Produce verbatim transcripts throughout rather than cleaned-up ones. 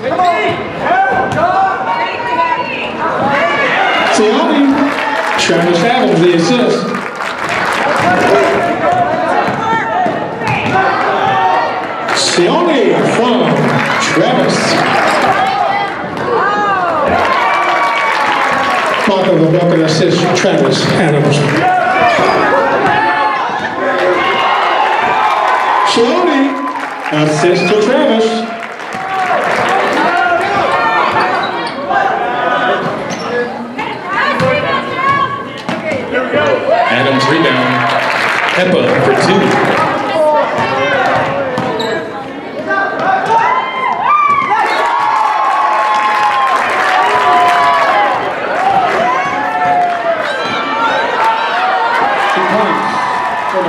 Sione, Travis Adams, the assist. Sione from Travis. Part of the bucket assist, Travis Adams. Sione, assist to Travis. Adams rebound. Hepa for two. Two.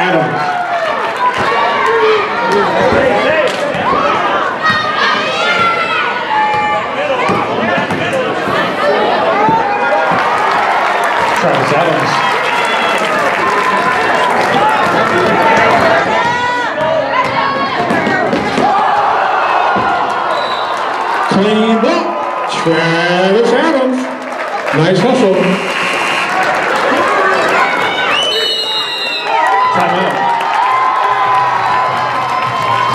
Adams. Travis Adams. Clean up, Travis Adams. Nice hustle. Timeout.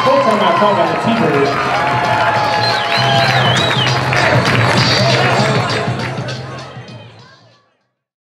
Full timeout called by the T-Birds.